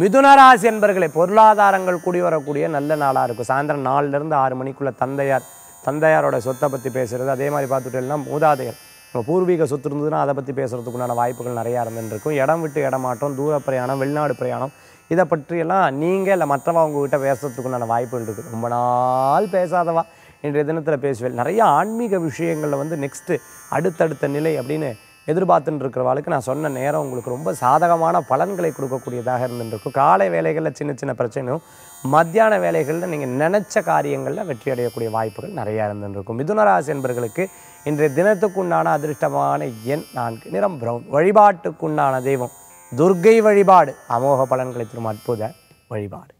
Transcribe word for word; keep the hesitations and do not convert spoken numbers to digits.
மிதுனராசி என்பவர்களே பொருளாதாரங்கள் கூடி வரக்கூடிய நல்ல நாளாக இருக்கும். சாயந்தரம் நாலுல இருந்து ஆறு மணிக்குள்ளே தந்தையார் தந்தையாரோட சொத்தை பற்றி பேசுகிறது, அதே மாதிரி பார்த்துட்டோம்னா மூதாதையர் நம்ம பூர்வீக சொத்து இருந்ததுன்னா அதை பற்றி பேசுகிறதுக்குண்டான வாய்ப்புகள் நிறையா இருந்துருக்கும். இடம் விட்டு இடமாற்றம், தூர பிரயாணம், வெளிநாடு பிரயாணம், இதை பற்றியெல்லாம் நீங்கள் இல்லை மற்றவா உங்ககிட்ட பேசுறதுக்குண்டான வாய்ப்புகள் இருக்குது. ரொம்ப நாள் பேசாதவா இன்றைய தினத்தில் பேசுவேன். நிறையா ஆன்மீக விஷயங்களில் வந்து நெக்ஸ்ட்டு அடுத்தடுத்த நிலை அப்படின்னு எதிர்பார்த்துன்னு இருக்கிறவாளுக்கு நான் சொன்ன நேரம் உங்களுக்கு ரொம்ப சாதகமான பலன்களை கொடுக்கக்கூடியதாக இருந்துருக்கும். காலை வேலைகளில் சின்ன சின்ன பிரச்சனையும், மத்தியான வேலைகளில் நீங்கள் நினச்ச காரியங்களில் வெற்றி அடையக்கூடிய வாய்ப்புகள் நிறையா இருந்துருக்கும். மிதுனராசி என்பவர்களுக்கு இன்றைய தினத்துக்குண்டான அதிர்ஷ்டமான எண் நான்கு, நிறம் பிரவுன். வழிபாட்டுக்குண்டான தெய்வம் துர்க்கை வழிபாடு. அமோக பலன்களை தரும் அற்புத வழிபாடு.